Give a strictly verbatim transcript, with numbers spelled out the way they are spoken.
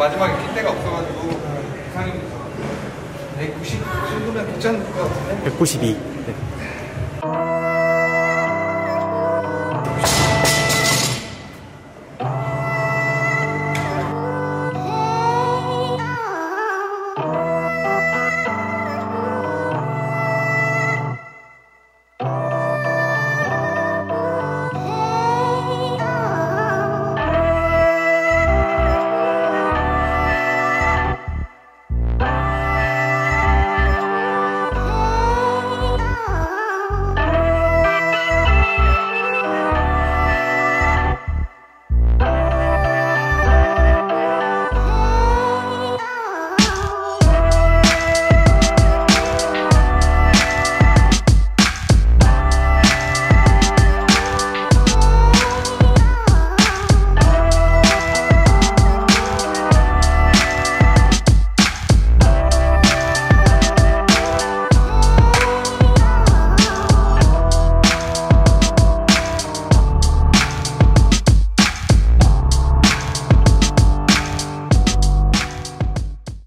마지막에 킬 때가 없어가지고 이상입니다. 백구십 정도면 괜찮을 것 같은데? 백구십이.